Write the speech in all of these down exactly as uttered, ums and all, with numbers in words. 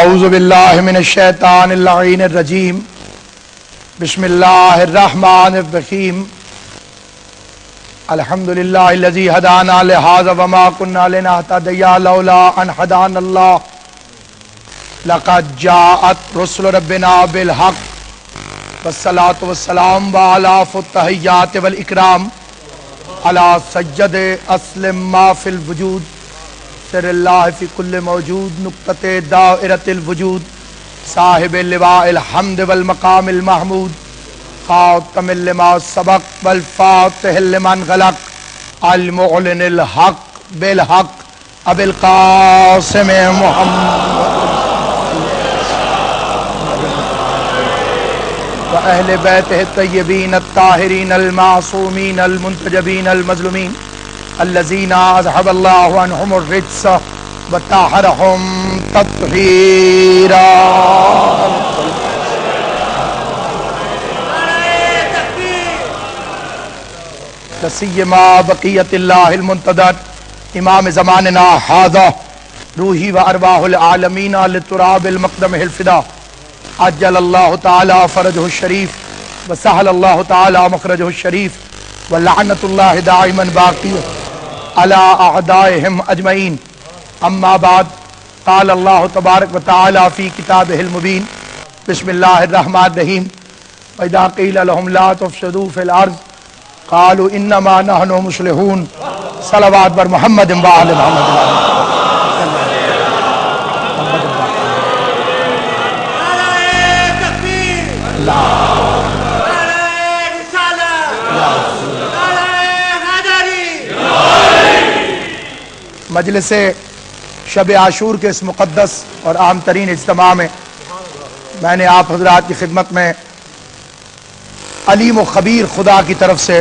आऊज़ुबिल्लाहि मिनश्शैतानिर्रजीम बिस्मिल्लाहिर्रहमानिर्रहीम अल्हम्दुलिल्लाहिल्लज़ी हदाना लिहाज़ा वमा कुन्ना लिनहतदिया लौला अन हदानल्लाह लक़द जाअत रुसुलु रब्बिना बिल हक़ वस्सलातु वस्सलाम अला अफ़्तहिय्यात वल इकराम अला सय्यदे अस्लम मा फ़िल वजूद सिरल्लाहि फ़ी कुल्लि मौजूद नुक़्तते दाइरतिल वजूद साहिबे लिवाइल हम्द वल मक़ामिल महमूद ख़ातमिल लिमा सबक़ वल फ़ातिहिल लिमन ग़लक़ अल मुअलिनिल हक़ बिल हक़ अबिल क़ासिम मुहम्मद अहले बैत तय्यबीन ताहिरीन अलमासूमीन अलमुंतजबीन अलमज़लूमीन अल्लज़ीना अज़हबल्लाहु अन्हुम अर्रिज्स व ताहरहुम तत्हीरा। लसिय्यमा बक़ियतिल्लाहिल मुंतदर इमाम ज़मानिना हाज़ा रूही व अरवाहुल आलमीन लितुराबिल मक़दमिहिल फ़िदा अज्जल अल्लाह ताला फ़रजहु शरीफ व सहल अल्लाह ताला मख़रजहु शरीफ व लअनतुल्लाह दाइमन बाक़ी अला अअदाइहिम अजमईन। अम्मा बाद क़ाल अल्लाह तबारक व तआला फ़ी किताबिहिल मुबीन बिस्मिल्लाहिर्रहमानिर्रहीम व इज़ा क़ीला लहुम ला तुफ़्सिदू फ़िल अर्ज़ क़ालू इन्नमा नहनु मुस्लिहून। सलावत बर मुहम्मद व आले मुहम्मद। मजलिसे शब आशूर के इस मुक़द्दस और आम तरीन इज्तिमा में मैंने आप हजरात की खिदमत में अलीम व ख़बीर खुदा की तरफ से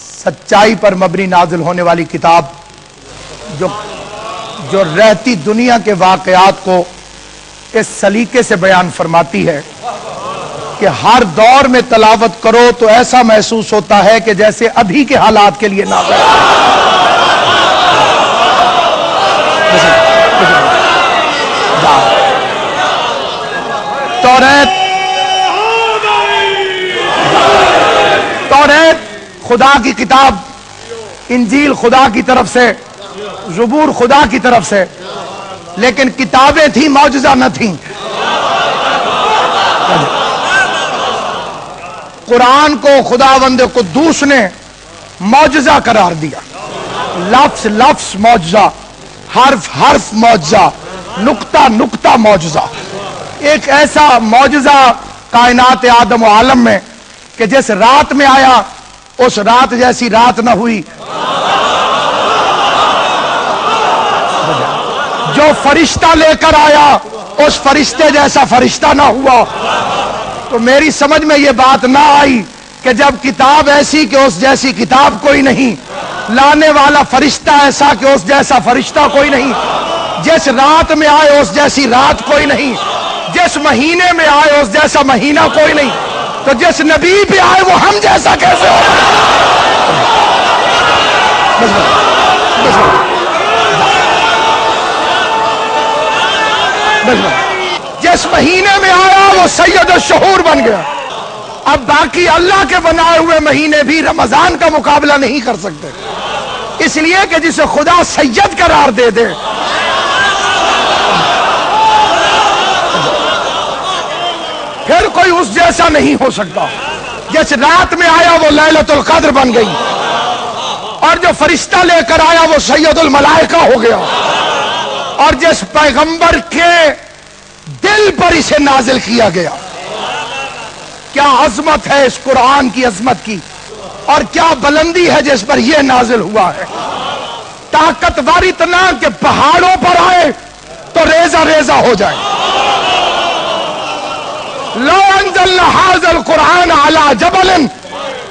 सच्चाई पर मबनी नाजिल होने वाली किताब जो जो रहती दुनिया के वाक़यात को इस सलीके से बयान फरमाती है कि हर दौर में तलावत करो तो ऐसा महसूस होता है कि जैसे अभी के हालात के लिए ना तौरात तौरात खुदा की किताब, इंजील खुदा की तरफ से, ज़बूर खुदा की तरफ से, लेकिन किताबें थी मौजज़ा न थी। कुरान को खुदावंद कुद्दूस ने मौजज़ा करार दिया। लफ्ज़ लफ्ज़ मौजज़ा, हर्फ हर्फ मौजज़ा, नुक्ता नुक्ता मौजज़ा। एक ऐसा मौजज़ा कायनात आदम व आलम में कि जिस रात में आया उस रात जैसी रात न हुई। जो फरिश्ता लेकर आया उस फरिश्ते जैसा फरिश्ता ना हुआ। तो मेरी समझ में यह बात ना आई कि जब किताब ऐसी कि उस जैसी किताब कोई नहीं, लाने वाला फरिश्ता ऐसा कि उस जैसा फरिश्ता कोई नहीं, जिस रात में आए उस जैसी रात कोई नहीं, जिस महीने में आए उस जैसा महीना कोई नहीं, तो जिस नबी पे आए वो हम जैसा कैसे हो? बस बस, बस बस। जिस महीने में आया वो सैयद शहूर बन गया। अब बाकी अल्लाह के बनाए हुए महीने भी रमजान का मुकाबला नहीं कर सकते, इसलिए कि जिसे खुदा सैयद करार दे दे फिर कोई उस जैसा नहीं हो सकता। जिस रात में आया वो लैलतुल कद्र बन गई, और जो फरिश्ता लेकर आया वो सैयदुल मलाइका हो गया, और जिस पैगंबर के दिल पर इसे नाजिल किया गया। क्या अज़मत है इस कुरान की अज़मत की, और क्या बुलंदी है जिस पर यह नाजिल हुआ है। ताकतवर इतना कि पहाड़ों पर आए तो रेजा रेजा हो जाए। लो अंज़लना हाज़ल कुरान अला जबलन,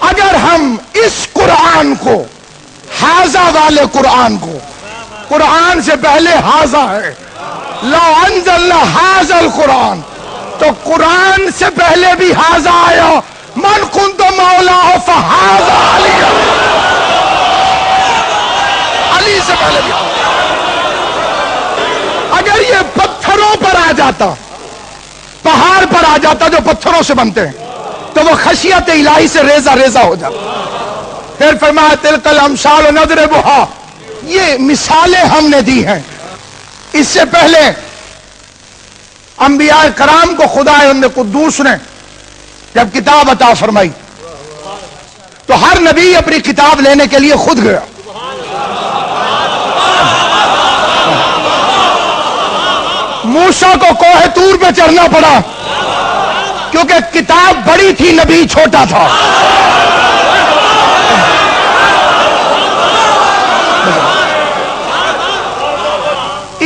अगर हम इस कुरान को, हाजा वाले कुरान को, कुरान से पहले हाजा है, ला अंजल्ला हाजल कुरान, तो कुरान से पहले भी हाजा आया, मन कुंत मौला फहाजा अली, अली से पहले भी। अगर ये पत्थरों आता, पहाड़ पर आ जाता जो पत्थरों से बनते हैं, तो वो खशियत इलाही से रेजा रेजा हो जाता। फिर फरमाया तिलकल अमसाल नजरे बुहा, ये मिसालें हमने दी हैं। इससे पहले अंबिया कराम को खुदा ने कुद्दूस ने जब किताब अता फरमाई तो हर नबी अपनी किताब लेने के लिए खुद गया। मूसा को कोहे तूर पे चढ़ना पड़ा क्योंकि किताब बड़ी थी, नबी छोटा था।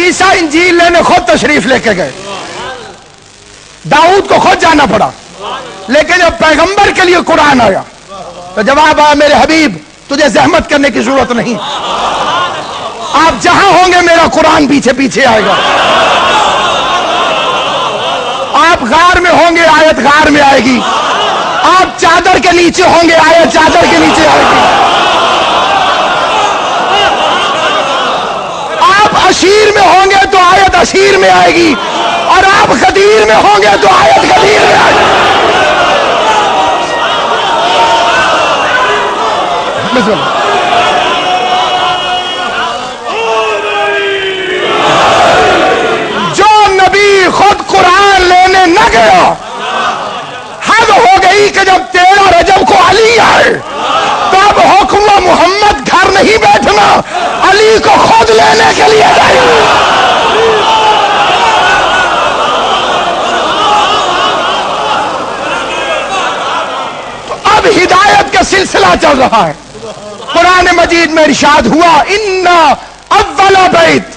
ईसा इंजील लेने खुद तशरीफ लेके गए, दाऊद को खुद जाना पड़ा, लेकिन जब पैगंबर के लिए कुरान आया तो जवाब आया मेरे हबीब तुझे जहमत करने की जरूरत नहीं, आप जहां होंगे मेरा कुरान पीछे पीछे आएगा, आप गार में होंगे आयत गार में आएगी, आप चादर के नीचे होंगे आयत चादर के नीचे आएगी, आप अशीर में होंगे तो आयत अशीर में आएगी, और आप गदीर में होंगे तो आयत गदीर में आएगी। खुद कुरान लेने न गया, हद हो गई कि जब तेरह रजब को अली आए तब हुक्म मोहम्मद घर नहीं बैठना, अली को खुद लेने के लिए जाए। तो अब हिदायत का सिलसिला चल रहा है। कुरान मजीद में इरशाद हुआ इन्ना अव्वला बैत,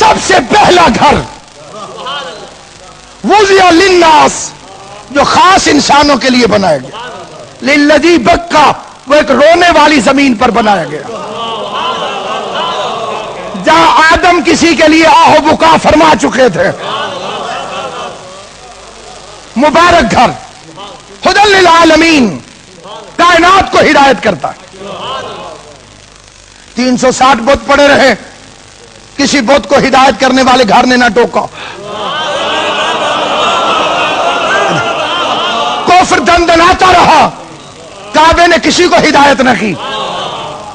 सबसे पहला घर वुज़िया लिन्नास, जो खास इंसानों के लिए बनाया गया, लिल्लज़ी बक्का, वो एक रोने वाली जमीन पर बनाया गया जहां आदम किसी के लिए आहो बुका फरमा चुके थे। मुबारक घर हुदल लिल आलमीन, कायनात को हिदायत करता है। तीन सौ साठ बुत पड़े रहे, किसी बुत को हिदायत करने वाले घर ने ना टोका। फिर दंदनाता रहा, काबे ने किसी को हिदायत न की।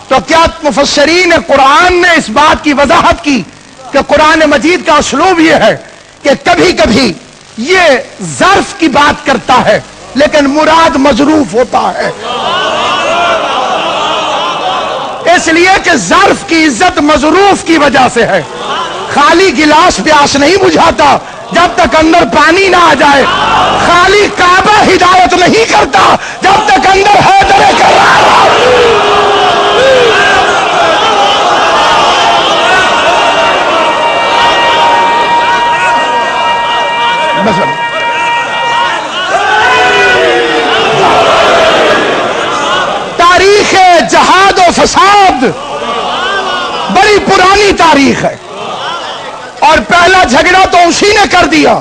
तो क्या मुफस्सरीन कुरान ने इस बात की वजाहत की कि कुरान मजीद का उसलूब यह है कि कभी कभी ये ज़र्फ की बात करता है लेकिन मुराद मजरूफ होता है, इसलिए कि ज़र्फ की इज्जत मजरूफ की वजह से है। खाली गिलास प्यास नहीं बुझाता जब तक अंदर पानी ना आ जाए, खाली काबा हिदायत नहीं करता जब तक अंदर हैदर करार। तारीख जहाद और फसाद बड़ी पुरानी तारीख है, और पहला झगड़ा तो उसी ने कर दिया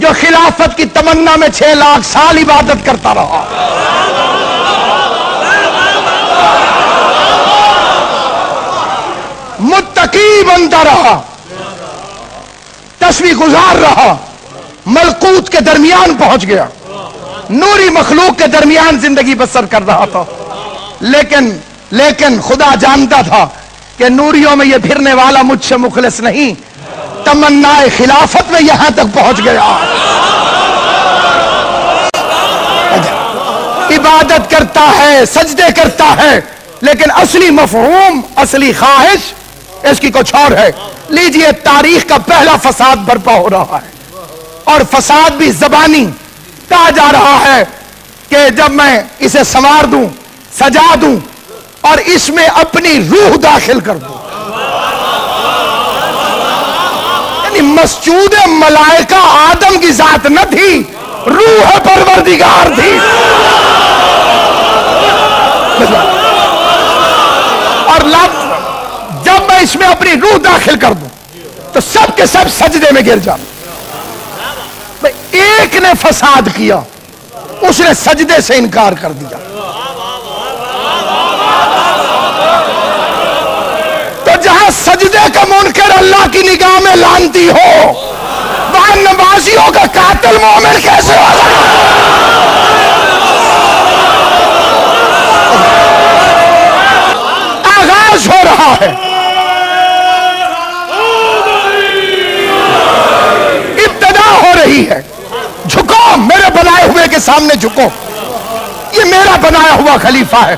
जो खिलाफत की तमन्ना में छह लाख साल इबादत करता रहा। मुत्तकी बनता रहा, तस्वीर गुजार रहा, मलकूत के दरमियान पहुंच गया, नूरी मखलूक के दरमियान जिंदगी बसर कर रहा था। लेकिन लेकिन खुदा जानता था कि नूरियों में यह फिरने वाला मुझसे मुखलिस नहीं, तमन्नाए खिलाफत में यहां तक पहुंच गया। इबादत करता है, सजदे करता है, लेकिन असली मफहूम, असली ख्वाहिश इसकी कुछ और है। लीजिए, तारीख का पहला फसाद बर्पा हो रहा है, और फसाद भी जबानी। कहा जा रहा है कि जब मैं इसे संवार दूं, सजा दूं और इसमें अपनी रूह दाखिल कर दूं, मस्जूद मलाइका आदम की जात न थी, रूह परवरदिगार थी। और जब मैं इसमें अपनी रूह दाखिल कर दूं तो सब के सब सजदे में गिर जाऊं। एक ने फसाद किया, उसने सजदे से इनकार कर दिया। तो जहां सजदे का मुनकर अल्लाह की निगाह में लानती हो, वहां गाजियों का कातिल मोमिन कैसे हो सकता? आगाज हो रहा है, इब्तिदा हो रही है। झुको मेरे बनाए हुए के सामने, झुको। ये मेरा बनाया हुआ खलीफा है,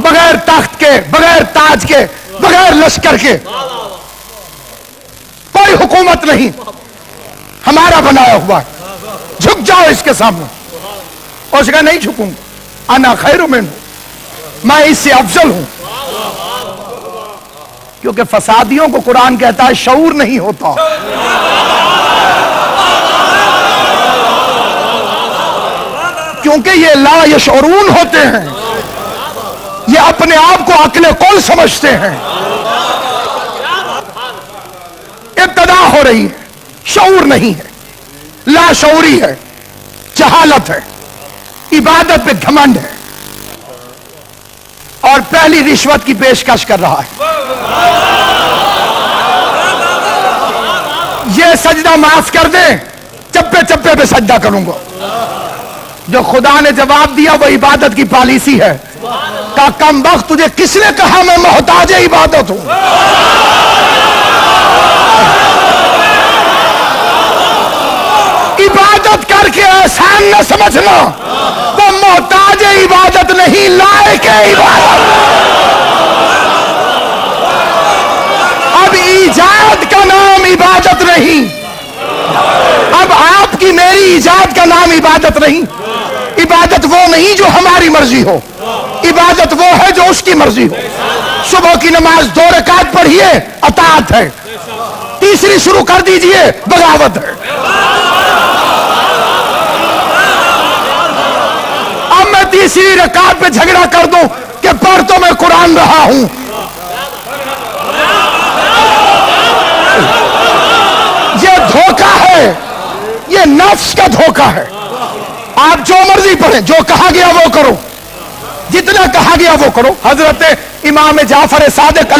बगैर तख्त के, बगैर ताज के, बगैर लश्कर के कोई हुकूमत नहीं, हमारा बनाया हुआ है। झुक जाओ इसके सामने। और उसका नहीं झुकूंगा, आना खैर में, मैं इससे अफजल हूं। क्योंकि फसादियों को कुरान कहता है शऊर नहीं होता। क्योंकि ये ला यशऊरून होते हैं, ये अपने आप को अक्ल कौल समझते हैं। इब्तिदा हो रही है, शऊर नहीं है, लाशऊरी है, जहालत है, इबादत पे घमंड है, और पहली रिश्वत की पेशकश कर रहा है। ये सजदा माफ कर दे, चप्पे चप्पे पे सजदा करूंगा। जो खुदा ने जवाब दिया वो इबादत की पॉलिसी है। का कमबख्त, तुझे किसने कहा मैं मोहताज इबादत हूं? इबादत करके आसान न समझना, वो मोहताज इबादत नहीं, लायक इबादत। अब ईजाद का नाम इबादत नहीं, अब आपकी मेरी ईजाद का नाम इबादत नहीं। इबादत वो नहीं जो हमारी मर्जी हो, इबादत वो है जो उसकी मर्जी हो। सुबह की नमाज दो रकात पढ़िए, अताअत है, तीसरी शुरू कर दीजिए, बगावत है। अब मैं तीसरी रकात पे झगड़ा कर दूं कि पढ़ तो मैं कुरान रहा हूं। ये धोखा है, ये नफ्स का धोखा है। आप जो मर्जी पढ़े, जो कहा गया वो करो, जितना कहा गया वो करो। हजरत इमाम जाफर सादिक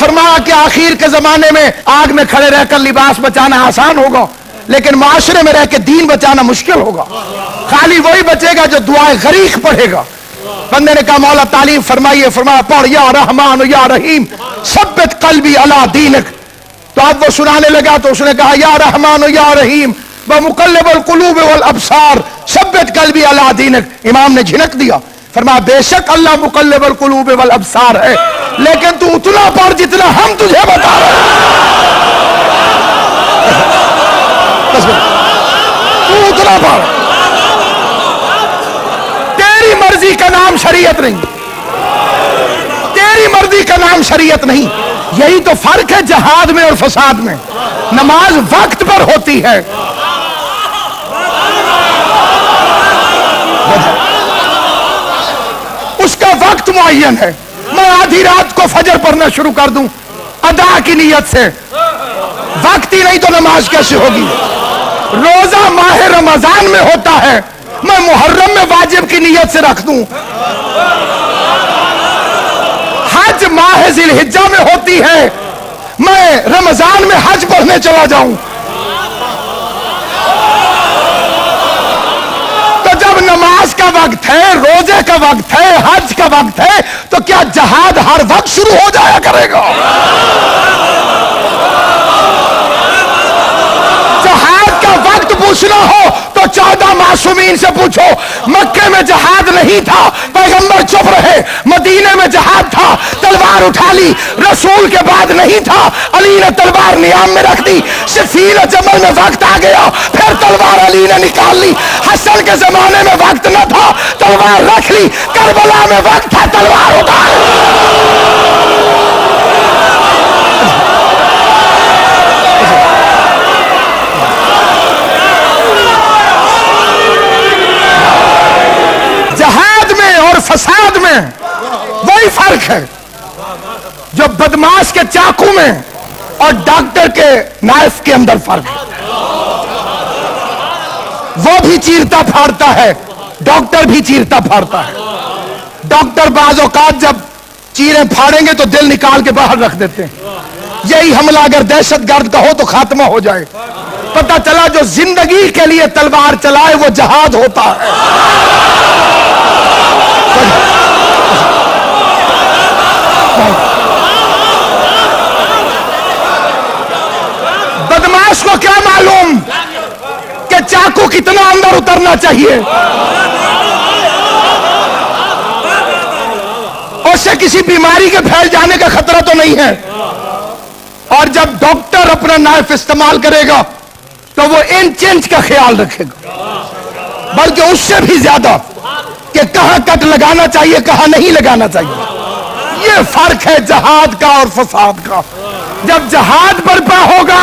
फरमाया कि आखिर के जमाने में आग में खड़े रहकर लिबास बचाना आसान होगा, लेकिन माशरे में रहकर दीन बचाना मुश्किल होगा। खाली वही बचेगा जो दुआए गरीक पढ़ेगा। बंदे ने कहा मौला तालीम फरमाइए, फरमाया पढ़ या रहमान या रहीम सब्बित कल्बी अला दीनक। तो अब वो सुनाने लगा तो उसने कहा या रहमान या रहीम व मुकल्लिबुल कुलूब वल अबसार सब्बित कल्बी अला दीनक। इमाम ने झिनक दिया, फरमाया बेशक अल्लाह मुकल्लिबुल कुलूब वल अबसार है, लेकिन तू उतना पढ़ जितना हम तुझे बता रहे हैं। तू उतना पढ़, तेरी मर्जी का नाम शरीयत नहीं, तेरी मर्जी का नाम शरीयत नहीं। यही तो फर्क है जिहाद में और फसाद में। नमाज वक्त पर होती है, उसका वक्त मुअय्यन है। मैं आधी रात को फजर पढ़ना शुरू कर दूं अदा की नीयत से, वक्त ही नहीं तो नमाज कैसे होगी? रोजा माह रमजान में होता है, मैं मुहर्रम में वाजिब की नीयत से रख दूं। हज माह जिलहिज्जा में होती है, मैं रमजान में हज पढ़ने चला जाऊं। जब नमाज का वक्त है, रोजे का वक्त है, हज का वक्त है, तो क्या जिहाद हर वक्त शुरू हो जाया करेगा? जिहाद का वक्त पूछना हो तो चौदह मासूमीन से पूछो। मक्के में जिहाद नहीं था, पैगंबर चुप रहे। मदीने में जिहाद था, तलवार उठा ली। रसूल के बाद नहीं था, अली ने तलवार नियाम में रख दी। सिफीन जमल में वक्त आ गया, फिर तलवार अली ने निकाल ली। हसन के जमाने में वक्त न था, तलवार रख ली। करबला में वक्त था, तलवार उतार ली। जिहाद में और फसाद में वही फर्क है जो बदमाश के चाकू में और डॉक्टर के नाइफ के अंदर फर्क है। वो भी चीरता फाड़ता है, डॉक्टर भी चीरता फाड़ता है। डॉक्टर बाज औकात जब चीरे फाड़ेंगे तो दिल निकाल के बाहर रख देते हैं। यही हमलागर दहशतगर्द का हो तो खात्मा हो जाए। पता चला जो जिंदगी के लिए तलवार चलाए वो जिहाद होता है। बदमाश को क्या मालूम कि चाकू कितना अंदर उतरना चाहिए। उससे किसी बीमारी के फैल जाने का खतरा तो नहीं है। और जब डॉक्टर अपना नाइफ इस्तेमाल करेगा तो वो इंच इंच का ख्याल रखेगा, बल्कि उससे भी ज्यादा कि कहां कट लगाना चाहिए कहां नहीं लगाना चाहिए। ये फर्क है जिहाद का और फसाद का। जब जिहाद बर्पा होगा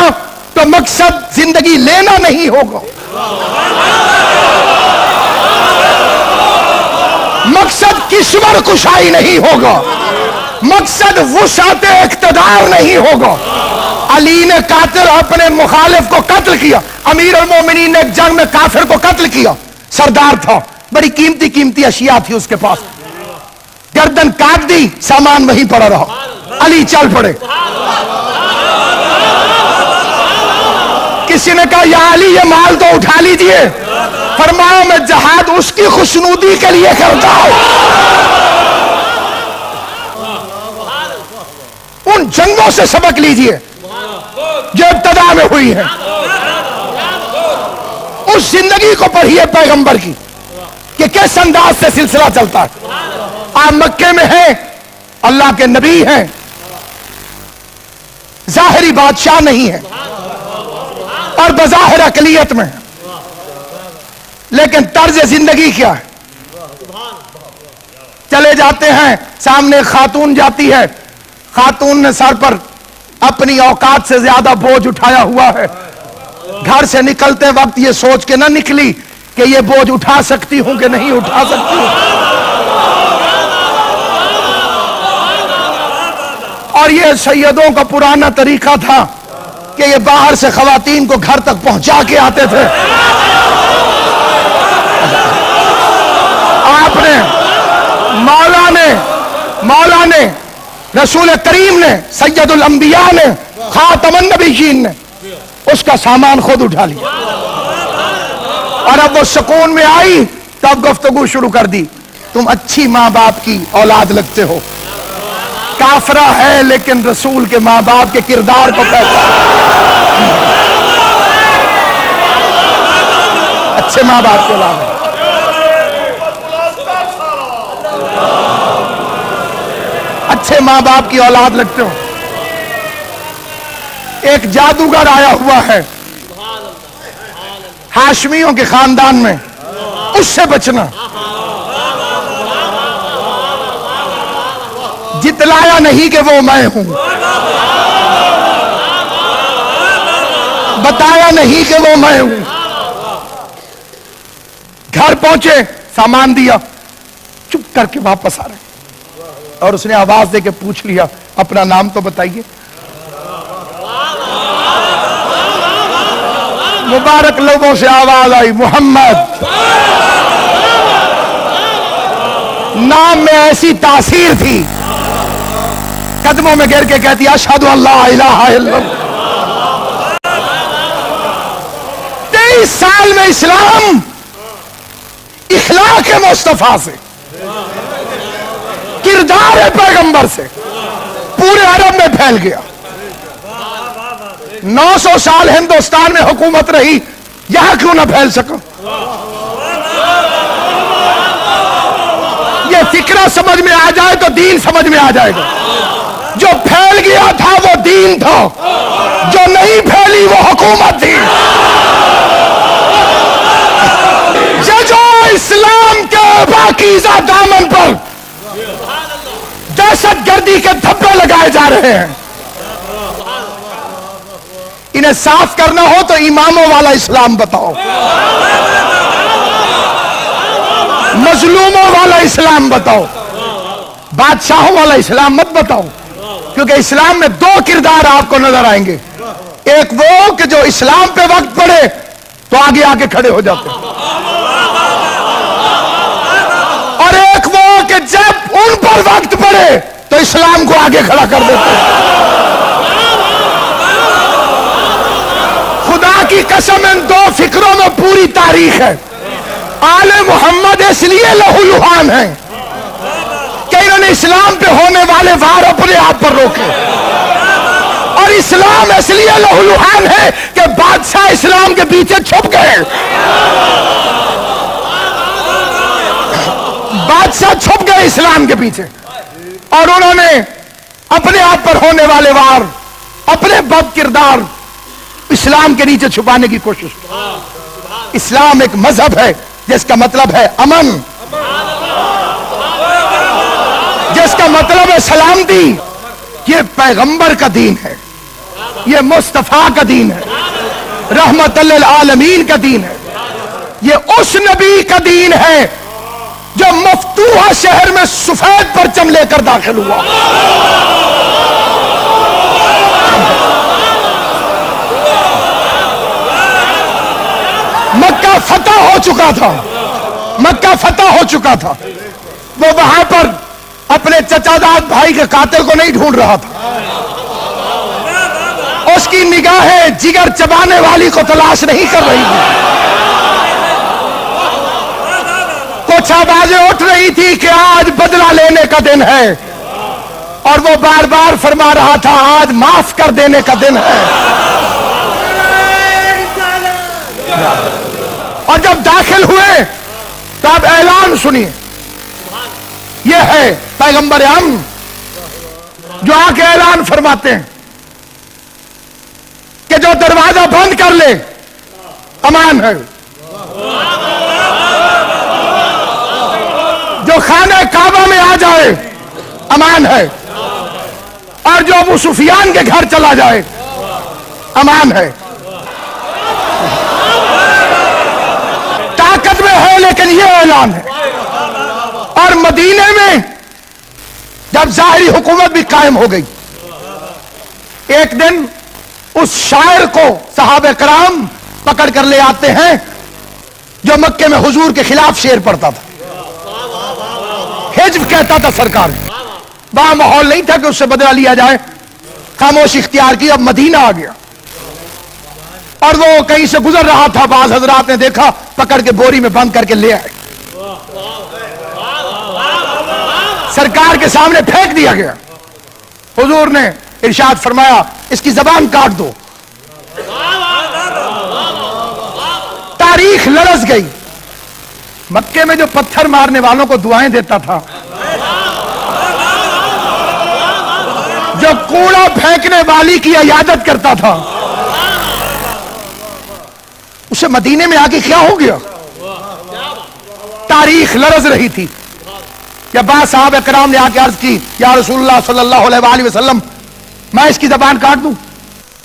तो मकसद जिंदगी लेना नहीं होगा, मकसद किश्वर कुशाई नहीं होगा, मकसद वुसाते इख्तदार नहीं होगा। अली ने कातिल अपने मुखालिफ को कत्ल किया, अमीर उल मोमिनीन ने एक जंग में काफिर को कत्ल किया। सरदार था, बड़ी कीमती कीमती अशिया थी उसके पास, गर्दन काट दी, सामान वहीं पड़ा रहा। अली चल पड़े, किसी ने कहा या अली ये माल तो उठा लीजिए। फरमाया मैं जिहाद उसकी खुशनुदी के लिए करता हूं। उन जंगों से सबक लीजिए जो इब्तदा में हुई है। उस जिंदगी को पढ़िए पैगंबर की कि किस अंदाज से सिलसिला चलता है। आप मक्के में हैं, अल्लाह के नबी हैं, जाहिरी बादशाह नहीं है और बजाहिर अकलियत में है, लेकिन तर्ज जिंदगी क्या है। चले जाते हैं, सामने खातून जाती है, खातून ने सर पर अपनी औकात से ज्यादा बोझ उठाया हुआ है। घर से निकलते वक्त ये सोच के ना निकली कि ये बोझ उठा सकती हूं कि नहीं उठा सकती हूं। और ये सैयदों का पुराना तरीका था कि ये बाहर से खवातीन को घर तक पहुंचा के आते थे। आपने मौला ने मौला ने रसूल करीम ने सैयदुल अंबिया ने खातमुन नबीय्यीन ने उसका सामान खुद उठा लिया। और अब वो सुकून में आई तब गुफ्तगू शुरू कर दी, तुम अच्छी माँ बाप की औलाद लगते हो। काफरा है लेकिन रसूल के माँ बाप के किरदार को पहचान, अच्छे माँ बाप के औलाद। अच्छे माँ बाप की औलाद लगते हो। एक जादूगर आया हुआ है हाशमियों के खानदान में, उससे बचना। जितलाया नहीं कि वो मैं हूं, बताया नहीं कि वो मैं हूं। घर पहुंचे, सामान दिया, चुप करके वापस आ रहे। और उसने आवाज देके पूछ लिया, अपना नाम तो बताइए। मुबारक लोगों से आवाज आई, मोहम्मद। नाम में ऐसी तासीर थी, कदमों में गिर के कहती अशहदु अल्ला इलाहा इल्लल्लाह। तेईस साल में इस्लाम इखलाक मुस्तफा से, किरदार है पैगंबर से पूरे अरब में फैल गया। नौ सौ साल हिंदुस्तान में हुकूमत रही, यहां क्यों ना फैल सका। यह फिक्रा समझ में आ जाए तो दीन समझ में आ जाएगा। जो फैल गया था वो दीन था, जो नहीं फैली वो हुकूमत थी। जजो इस्लाम के पाकीज़ा दामन पर दहशतगर्दी के धब्बे लगाए जा रहे हैं। इन्हें साफ करना हो तो इमामों वाला इस्लाम बताओ, मजलूमों वाला इस्लाम बताओ, बादशाहों वाला इस्लाम मत बताओ। क्योंकि इस्लाम में दो किरदार आपको नजर आएंगे, एक वो कि जो इस्लाम पे वक्त पड़े तो आगे आके खड़े हो जाते हैं, और एक वो कि जब उन पर वक्त पड़े तो इस्लाम को आगे खड़ा कर देते हैं। खुदा की कसम इन दो फिक्रों में पूरी तारीख है। आले मोहम्मद इसलिए लहूलुहान है कि इन्होंने इस्लाम पे होने वाले वार अपने आप पर रोके, और इस्लाम इसलिए लहूलुहान है कि बादशाह इस्लाम के पीछे छुप गए। बादशाह छुप गए इस्लाम के पीछे और उन्होंने अपने आप पर होने वाले वार, अपने बद किरदार इस्लाम के नीचे छुपाने की कोशिश की। इस्लाम एक मजहब है जिसका मतलब है अमन, जिसका मतलब है सलामती। ये पैगंबर का दीन है, ये मुस्तफा का दीन है, रहमत लिल आलमीन का दीन है। ये उस नबी का दीन है जो मफतूहा शहर में सफेद परचम लेकर दाखिल हुआ। मक्का फतह हो चुका था, मक्का फतह हो चुका था। वो वहां पर अपने चचाजाद भाई के कातिल को नहीं ढूंढ रहा था, उसकी निगाहें जिगर चबाने वाली को तलाश नहीं कर रही थी। कुछ आवाजें उठ रही थी कि आज बदला लेने का दिन है, और वो बार बार फरमा रहा था आज माफ कर देने का दिन है। और जब दाखिल हुए तब ऐलान सुनिए, ये है पैगंबर हम जो आके ऐलान फरमाते हैं कि जो दरवाजा बंद कर ले अमान है, जो खाने काबा में आ जाए अमान है, और जो अबू सुफियान के घर चला जाए अमान है। ताकत में है लेकिन ये ऐलान है। और मदीने में जब जाहिरी हुकूमत भी कायम हो गई, एक दिन उस शायर को सहाबे कराम पकड़ कर ले आते हैं जो मक्के में हुजूर के खिलाफ शेर पढ़ता था, हिज्ब कहता था। सरकार वहां माहौल नहीं था कि उससे बदला लिया जाए, खामोश इख्तियार की। अब मदीना आ गया और वो कहीं से गुजर रहा था, बाज हजरात ने देखा, पकड़ के बोरी में बंद करके ले आए, सरकार के सामने फेंक दिया गया। हुजूर ने इरशाद फरमाया इसकी जबान काट दो। तारीख लड़स गई। मक्के में जो पत्थर मारने वालों को दुआएं देता था, जो कूड़ा फेंकने वाली की इजाजत करता था, उसे मदीने में आके क्या हो गया? तारीख लरज रही थी। जब बाद साहब कराम ने आके अर्ज की, या रसूलुल्लाह सल्लल्लाहु अलैहि वसल्लम, मैं इसकी जबान काट दूं?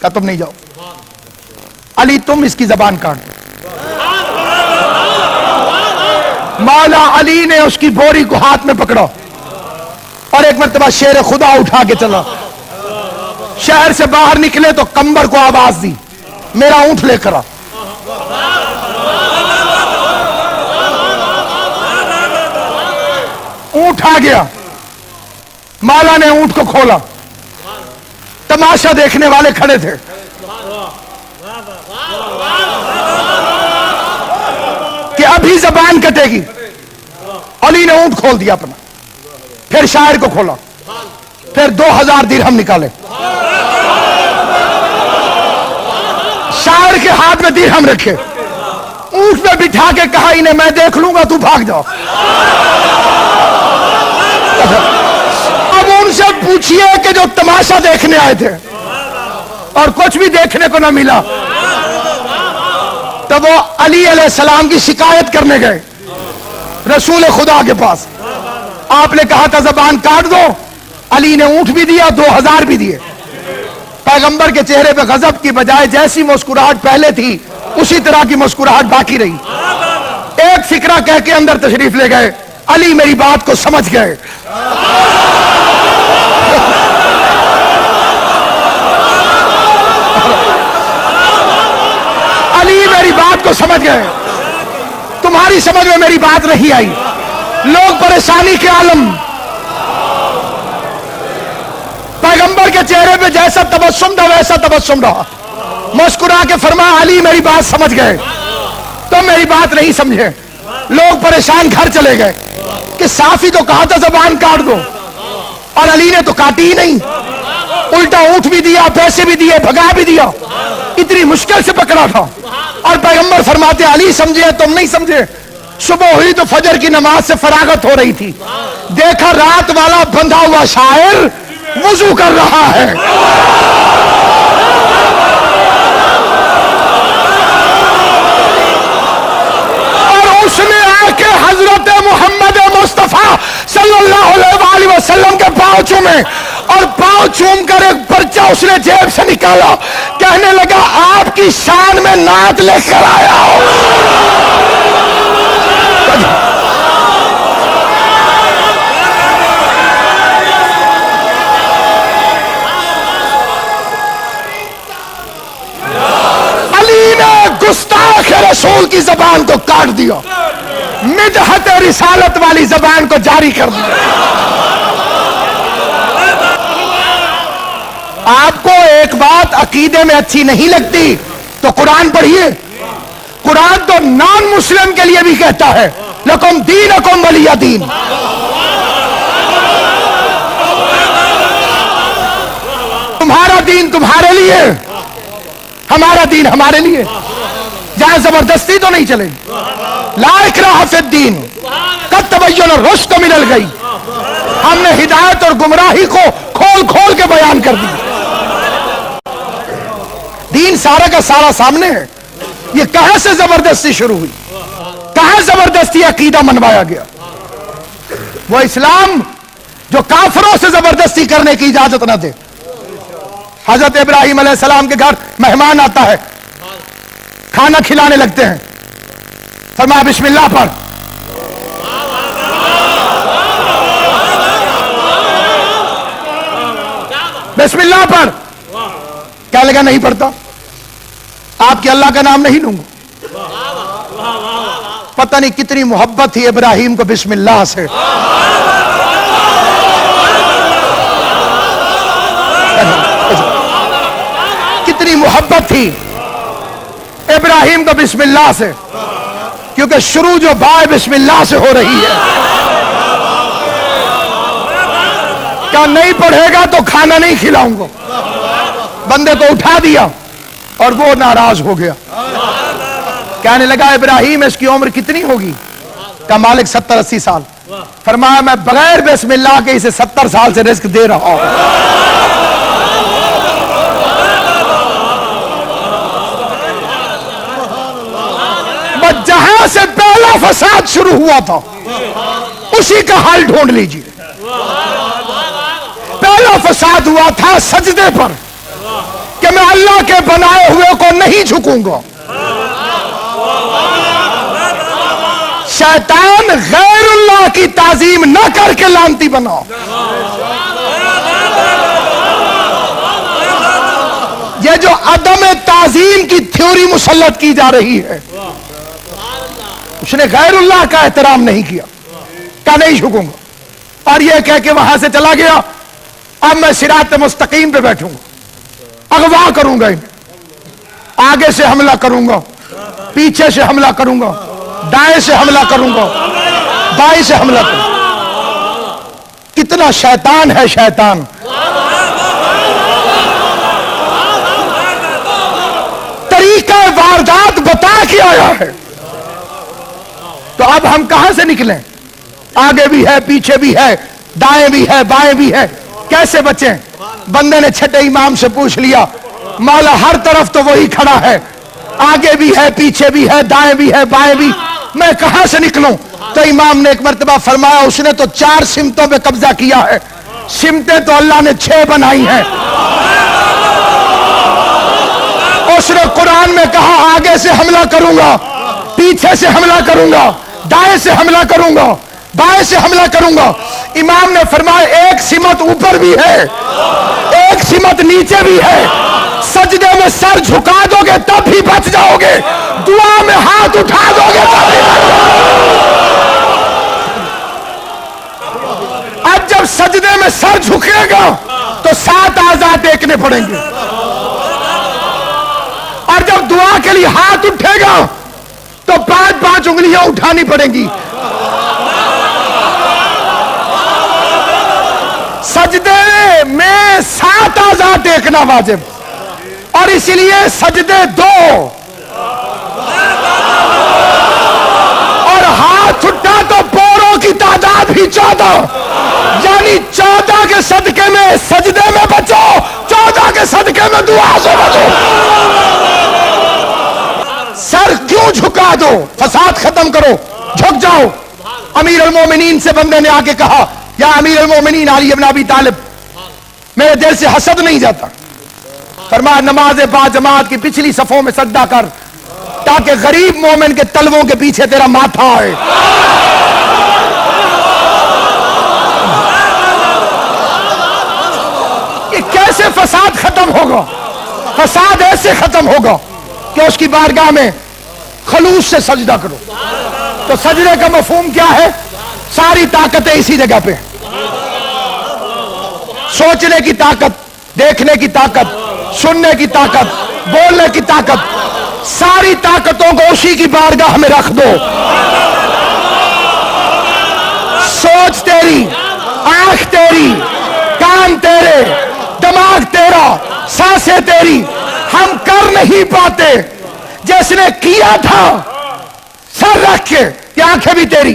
क्या तुम नहीं जाओ अली, तुम इसकी जबान काट दो। मौला अली ने उसकी बोरी को हाथ में पकड़ा और एक मरतबा शेर खुदा उठा के चला। शहर से बाहर निकले तो कंबर को आवाज दी, मेरा ऊंट लेकर आ। ऊंट आ गया, मौला ने ऊंट को खोला। तमाशा देखने वाले खड़े थे। अभी जबान कटेगी। अली ने ऊंट खोल दिया अपना, फिर शायर को खोला, फिर दो हजार दिरहम निकाले। शायर के हाथ में दिरहम रखे, ऊंट में बिठा के कहा इन्हें मैं देख लूंगा, तू भाग जाओ। अब उनसे पूछिए कि जो तमाशा देखने आए थे और कुछ भी देखने को ना मिला, तो वो अली अलैहिस्सलाम की शिकायत करने गए रसूल खुदा के पास। आपने कहा था जबान काट दो, अली ने ऊंट भी दिया, दो हजार भी दिए। पैगंबर के चेहरे पर गजब की बजाय जैसी मुस्कुराहट पहले थी, उसी तरह की मुस्कुराहट बाकी रही। एक फिक्रा कह के अंदर तशरीफ ले गए। अली मेरी बात को समझ गए। बात को समझ गए। तुम्हारी समझ में मेरी बात नहीं आई। लोग परेशानी के आलम, पैगंबर के चेहरे पे जैसा तबस्सुम था वैसा तबस्सुम रहा। मुस्कुरा के फरमा, अली मेरी बात समझ गए, तो मेरी बात नहीं समझे। लोग परेशान घर चले गए कि साफी तो कहा था जबान काट दो, और अली ने तो काटी ही नहीं, उल्टा ऊंट भी दिया, पैसे भी दिए, भगा भी दिया, इतनी मुश्किल से पकड़ा था। और पैगंबर फरमाते अली समझे, तुम नहीं समझे। सुबह हुई तो फजर की नमाज से फरागत हो रही थी, देखा रात वाला बंधा हुआ शायर वजू कर रहा है। और उसने आके हजरत मोहम्मद मुस्तफा सल्लल्लाहु अलैहि वसल्लम के पांव चूमे, और पांव चूम कर एक पर्चा उसने जेब से निकाला, कहने लगा आपकी शान में नात लेकर आया हूं। गुस्ताख रसूल की जबान को काट दिया, मिदहत रिसालत वाली जबान को जारी कर दिया। आपको एक बात अकीदे में अच्छी नहीं लगती तो कुरान पढ़िए। कुरान तो नॉन मुस्लिम के लिए भी कहता है, लकुम दीनकुम वलिया दीन। तुम्हारा दीन तुम्हारे लिए, हमारा दीन हमारे लिए। जहां जबरदस्ती तो नहीं चले। ला इकराह फिद्दीन, कद तबय्युन रुश्द मिनल गई। हमने हिदायत और गुमराही को खोल खोल के बयान कर दी। दीन सारा का सारा सामने है। ये कहां से जबरदस्ती शुरू हुई, कहां जबरदस्ती अकीदा मनवाया गया? वो इस्लाम जो काफिरों से जबरदस्ती करने की इजाजत ना दे। हजरत इब्राहिम अलैहिस्सलाम के घर मेहमान आता है, खाना खिलाने लगते हैं, फरमाया बिस्मिल्लाह पढ़। बिस्मिल्लाह पढ़, क्या लगा नहीं पढ़ता, आपके अल्लाह का नाम नहीं लूंगा। पता नहीं कितनी मोहब्बत थी इब्राहिम को बिस्मिल्लाह से। कितनी मोहब्बत थी इब्राहिम को बिस्मिल्लाह से, क्योंकि शुरू जो बाय बिस्मिल्लाह से हो रही है। क्या नहीं पढ़ेगा तो खाना नहीं खिलाऊंगा। बंदे को उठा दिया और वो नाराज हो गया, कहने लगा इब्राहिम इसकी उम्र कितनी होगी? का मालिक सत्तर अस्सी साल। फरमाया मैं बगैर बिस्मिल्लाह के इसे सत्तर साल से रिस्क दे रहा हूं। जहां से पहला फसाद शुरू हुआ था उसी का हाल ढूंढ लीजिए। पहला फसाद हुआ था सजदे पर, कि मैं अल्लाह के बनाए हुए को नहीं झुकूंगा। शैतान गैर अल्लाह की ताजीम न करके लानती बनाओ। यह जो अदम ताजीम की थ्योरी मुसल्लत की जा रही है, उसने गैरुल्लाह का एहतराम नहीं किया, का नहीं झुकूंगा, और यह कह के वहां से चला गया। अब मैं सिरात मुस्तकीम पे बैठूंगा, अगवा करूंगा, आगे से हमला करूंगा, पीछे से हमला करूंगा, दाएं से हमला करूंगा, बाएं से हमला करूंगा। कितना शैतान है शैतान। तरीका वारदात बता के आया है, तो अब हम कहां से निकलें? आगे भी है, पीछे भी है, दाएं भी है, बाएं भी है, कैसे बचें? बंदे ने छठे इमाम से पूछ लिया, मौला हर तरफ तो वही खड़ा है, आगे भी है, पीछे भी है, दाएं भी है, बाएं भी, मैं कहां से निकलूं? तो इमाम ने एक मरतबा फरमाया, उसने तो चार सिमतों पे कब्जा किया है, सिमतें तो अल्लाह ने छह बनाई हैं। उसने कुरान में कहा आगे से हमला करूंगा, पीछे से हमला करूंगा, दाएं से हमला करूंगा, बाएं से हमला करूंगा। इमाम ने फरमाया एक सिमत ऊपर भी है, एक सिमत नीचे भी है। सजदे में सर झुका दोगे तब भी बच जाओगे, दुआ में हाथ उठा दोगे तब भी बच जाओगे। अब जब सजदे में सर झुकेगा तो सात आजाद देखने पड़ेंगे। खाली हाथ उठेगा तो पांच पांच उंगलियां उठानी पड़ेंगी। सजदे में सात आजाद देखना वाजिब, और इसलिए सजदे दो और हाथ उठा तो बोरों की तादाद ही चौदह, यानी चौदह के सदके में सजदे में बचो, चौदह के सदके में दुआ से बचो। सर क्यों झुका दो, फसाद खत्म करो, झुक जाओ। अमीर अल मोमिनीन से बंदे ने आके कहा, या अमीर अल मोमिनीन अली इब्न अबी तालिब, मेरे दिल से हसद नहीं जाता। फरमाया नमाज बाजमात की पिछली सफों में सजदा कर ताकि गरीब मोमिन के तलवों के पीछे तेरा माथा आए। ये कैसे फसाद खत्म होगा? फसाद ऐसे खत्म होगा कि उसकी बारगाह में खलूस से सजदा करो। तो सजदे का मफहूम क्या है? सारी ताकतें इसी जगह पे, सोचने की ताकत, देखने की ताकत, सुनने की ताकत, बोलने की ताकत, सारी ताकतों को उसी की बारगाह में रख दो। सोच तेरी, आंख तेरी, कान तेरे, दिमाग तेरा, सांसें तेरी। हम कर नहीं पाते जैसने किया था, सर रख के कि आंखें भी तेरी,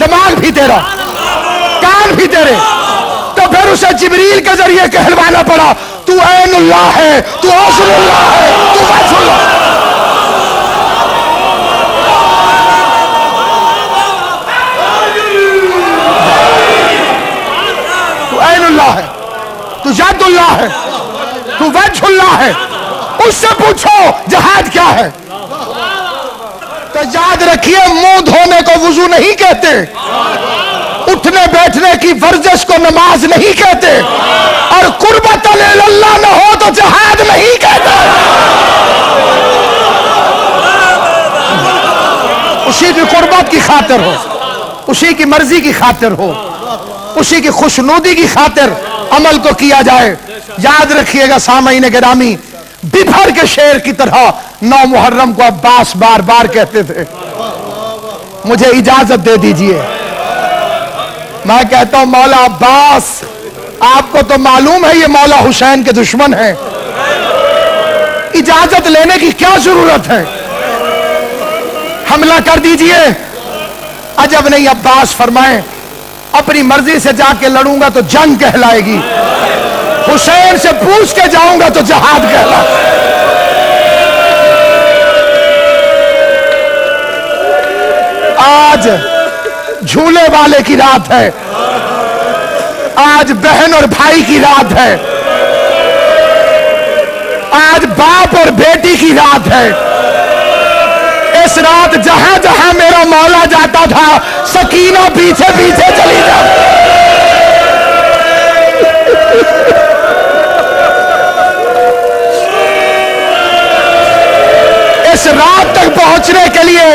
दिमाग भी तेरा, कान भी तेरे। तो फिर उसे जिब्रील के जरिए कहलवाना पड़ा, तू ऐनुल्लाह है, तू असलुल्लाह है, तू वैसुल्लाह। तू ऐनुल्लाह है, तू जादुल्लाह है, तू वजहुल्लाह है। उससे पूछो जिहाद क्या है, तो याद रखिए मुंह धोने को वुजू नहीं कहते, उठने बैठने की वर्जिश को नमाज नहीं कहते, और कुर्बत अल्लाह न हो तो जिहाद नहीं कहते। उसी की कुर्बत की खातिर हो, उसी की मर्जी की खातिर हो, उसी की खुशनुदी की खातिर अमल को किया जाए। याद रखिएगा सामईने गिरामी, बिफर के शेर की तरह नौ मुहर्रम को अब्बास बार बार कहते थे, मुझे इजाजत दे दीजिए। मैं कहता हूं मौला अब्बास, आपको तो मालूम है ये मौला हुसैन के दुश्मन हैं, इजाजत लेने की क्या जरूरत है, हमला कर दीजिए। अजब नहीं अब्बास फरमाए, अपनी मर्जी से जाके लड़ूंगा तो जंग कहलाएगी, हुसैन से पूछ के जाऊंगा तो जिहाद कहलाएगा। आज झूले वाले की रात है, आज बहन और भाई की रात है, आज बाप और बेटी की रात है। इस रात जहां जहां मेरा मौला जाता था, सकीना पीछे पीछे चली जाती। इस रात तक पहुंचने के लिए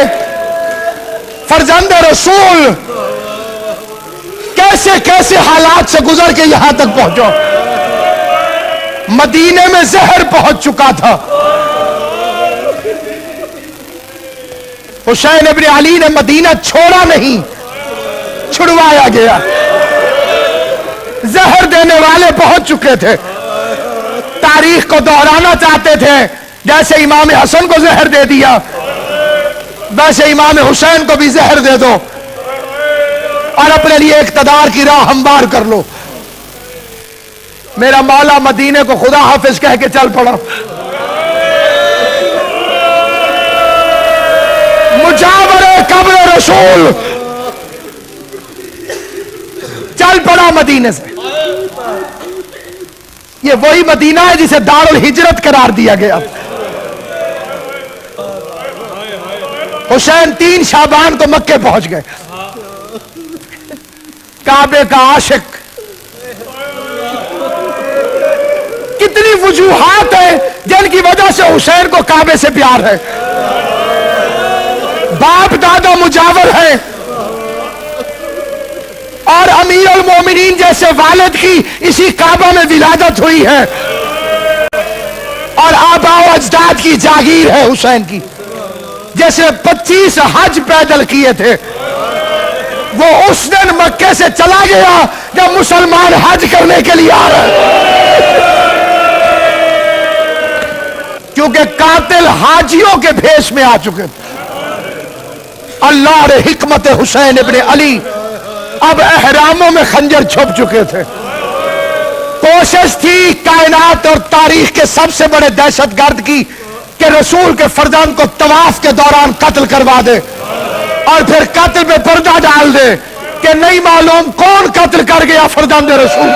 फरजंद रसूल कैसे कैसे हालात से गुजर के यहां तक पहुंचो। मदीने में जहर पहुंच चुका था, हुसैन इब्न अली ने मदीना छोड़ा नहीं, छुड़वाया गया। जहर देने वाले पहुंच चुके थे। तारीख को दोहराना चाहते थे, जैसे इमाम हसन को जहर दे दिया वैसे इमाम हुसैन को भी जहर दे दो और अपने लिए इक़्तिदार की राह हमवार कर लो। मेरा मौला मदीने को खुदा हाफिज कह के चल पड़ा। मुजावरे कब्र रसूल चल पड़ा मदीने से। ये वही मदीना है जिसे दारुल हिजरत करार दिया गया। हुसैन तीन शाबान को मक्के पहुंच गए। काबे का आशिक, कितनी वजूहात है जिनकी वजह से हुसैन को काबे से प्यार है। बाप दादा मुजावर है और अमीर अल मोमिनीन जैसे वालिद की इसी काबा में विलादत हुई है, और आबाओ अजदाद की जागीर है हुसैन की। जैसे पच्चीस हज पैदल किए थे, वो उस दिन मक्के से चला गया जब मुसलमान हज करने के लिए आ रहे, क्योंकि कातिल हाजियों के भेष में आ चुके थे। अल्लाह रे हिकमत हुसैन इब्ने अली अब अहरामों में खंजर छुप चुके थे। कोशिश थी कायनात और तारीख के सबसे बड़े दहशतगर्द की कि रसूल के फरजान को तवाफ के दौरान कत्ल करवा दे और फिर कत्ल पे पर्दा डाल दे कि नहीं मालूम कौन कत्ल कर गया फरजान दे रसूल।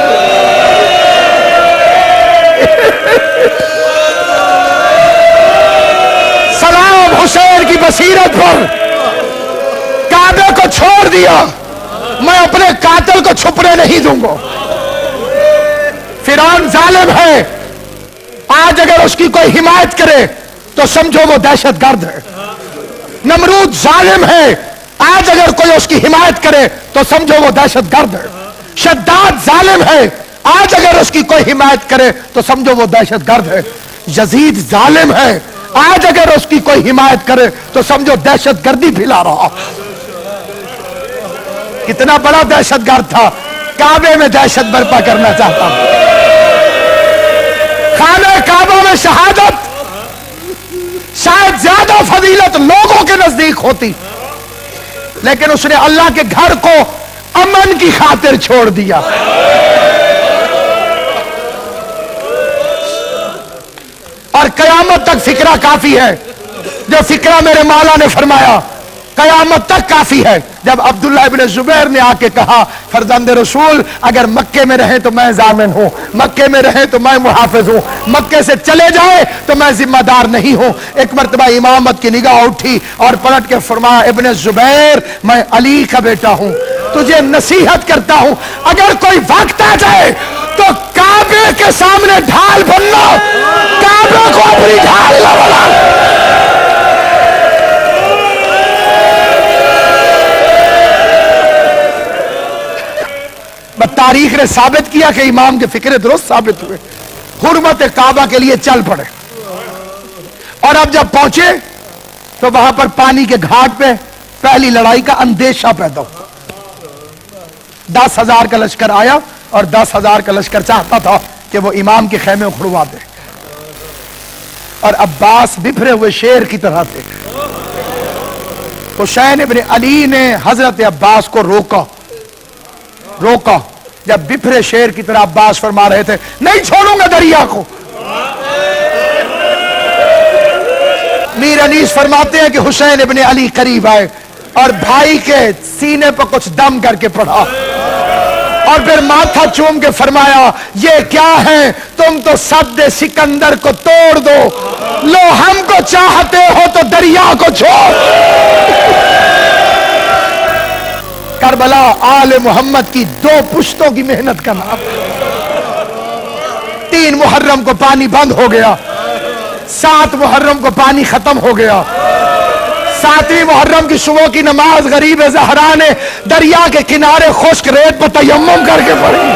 सलाम हुसैन की बसीरत पर काबे को छोड़ दिया, मैं अपने कातिल को छुपने नहीं दूंगा। फिरौन जालिम है, आज अगर उसकी कोई हिमायत करे तो समझो वो दहशतगर्द है। नमरूद जालिम है, आज अगर कोई उसकी हिमायत करे तो समझो वो दहशतगर्द है। शद्दाद जालिम है, आज अगर उसकी कोई हिमायत करे तो समझो वो दहशतगर्द है। यजीद जालिम है, आज अगर उसकी कोई हिमायत करे तो समझो दहशतगर्दी फैला रहा। कितना बड़ा दहशतगर्द था, काबे में दहशत बर्पा करना चाहता, खाने काबा में शहादत शायद ज्यादा फजीलत लोगों के नजदीक होती, लेकिन उसने अल्लाह के घर को अमन की खातिर छोड़ दिया। और कयामत तक फिक्रा काफी है, जो फिक्रा मेरे मौला ने फरमाया कयामत तक काफी है। जब अब्दुल्ला इब्ने जुबैर ने आके कहा फरजंदे रसूल अगर मक्के में रहे तो मैं जामिन हूं, मक्के में रहे तो मैं मुहाफिज हूं, मक्के से चले जाए तो मैं जिम्मेदार नहीं हूं। एक मरतबा इमामत की निगाह उठी और पलट के फरमाया इब्ने जुबैर मैं अली का बेटा हूं, तुझे नसीहत करता हूं अगर कोई वक्त आ जाए तो काबे के सामने ढाल बनना, काबे को अपनी ढाल न बना। तारीख ने साबित किया कि इमाम के फिक्रे दुरुस्त साबित हुए, हुर्मत काबा के लिए चल पड़े। और अब जब पहुंचे तो वहां पर पानी के घाट पे पहली लड़ाई का अंदेशा पैदा हुआ। दस हजार का लश्कर आया और दस हजार का लश्कर चाहता था कि वो इमाम के खेमे उखड़वा दे। और अब्बास बिफरे हुए शेर की तरह थे। हुसैन इब्ने अली ने हजरत अब्बास को रोका रोका जब बिफरे शेर की तरह अब्बास फरमा रहे थे नहीं छोड़ूंगा दरिया को। मीर अनीस फरमाते हैं कि हुसैन इब्ने अली करीब आए और भाई के सीने पर कुछ दम करके पड़ा और फिर माथा चूम के फरमाया ये क्या है, तुम तो सद सिकंदर को तोड़ दो, लो हमको चाहते हो तो दरिया को छोड़। करबला आले मोहम्मद की दो पुश्तों की मेहनत का नाम। तीन मुहर्रम को पानी बंद हो गया, सात मुहर्रम को पानी खत्म हो गया। सातवीं मुहर्रम की सुबह की नमाज गरीब जहरा ने दरिया के किनारे खुश्क रेत पर तयम्मुम करके पड़ी।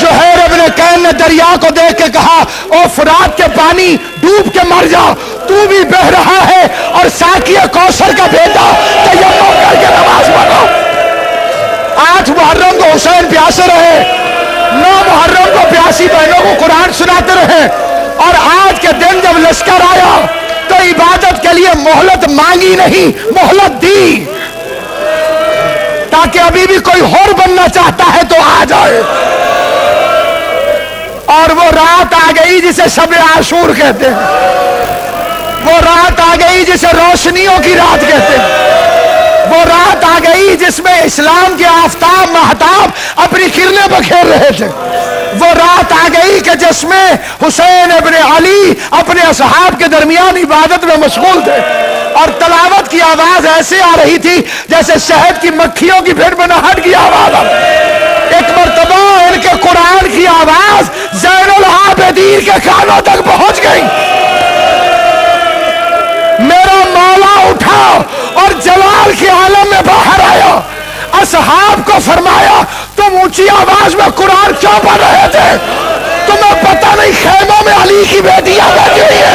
ज़ुहैर इब्ने कैन ने दरिया को देख के कहा ओ फुरात के पानी डूब के मर जा, तू भी बह रहा है और साकिया कौशल का बेटा तयम्मुम करके नमाज पढ़ो। आठ मुहर्रम को हुसैन प्यासे रहे, नौ मुहर्रम को प्यासी बहनों को कुरान सुनाते रहे। और आज के दिन जब लश्कर आया तो इबादत के लिए मोहलत मांगी नहीं, मोहलत दी, ताकि अभी भी कोई और बनना चाहता है तो आ जाए। और वो रात आ गई जिसे शब आशूर कहते हैं, वो रात आ गई जिसे रोशनियों की रात कहते हैं, वो रात आ गई जिसमें इस्लाम के आफताब महताब अपनी किरणें बखेर रहे थे, वो रात आ गई कि जिसमें हुसैन इब्ने अली अपने असहाब के दरमियान इबादत में मशगूल थे और तलावत की आवाज ऐसे आ रही थी जैसे शहद की मक्खियों की भटभनाहट की आवाज। एक मरतबा इनके कुरान की आवाज ज़ैनुल आबदीन के कानों तक पहुंच गई। मेरा मौला उठा और जलाल के आलम में बाहर आया, असहाब को फरमाया तुम ऊंची आवाज में कुरान क्यों पढ़ रहे थे, तुम्हें पता नहीं खैमों में अली की बेटियां बैठी हुई है।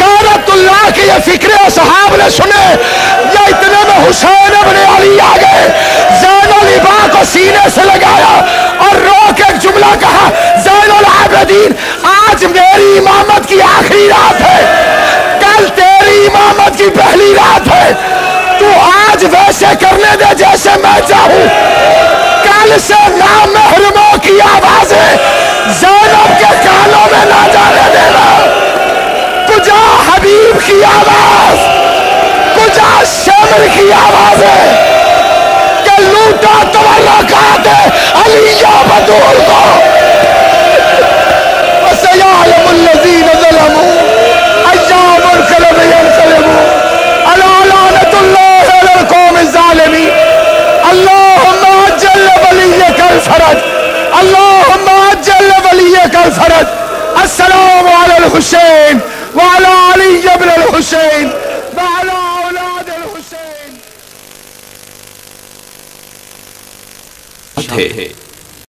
गैरतुल्लाह के ये फिक्रे सहाब ने सुने, ये इतने में हुसैन इब्ने अली आ गए, ज़ैनल आबिदीन को सीने से लगाया और रो के एक जुमला कहा, ज़ैनल आबिदीन आज मेरी इमामत की आखिरी रात है, कल तेरी इमामत की पहली रात है, तू आज वैसे करने दे जैसे मैं चाहूं। कल से नामहरमों की आवाजें ज़ैनब के कानों में ना जाने देना। कुजा हबीब की आवाज, कुजा शमर की आवाजें के लूटा तवल्ला कहते अली या बतूल को। वसयअलमुल्लज़ीन ज़लमू अय्यामुल क़लम यनक़लबू अला लानतुल्लाह। थे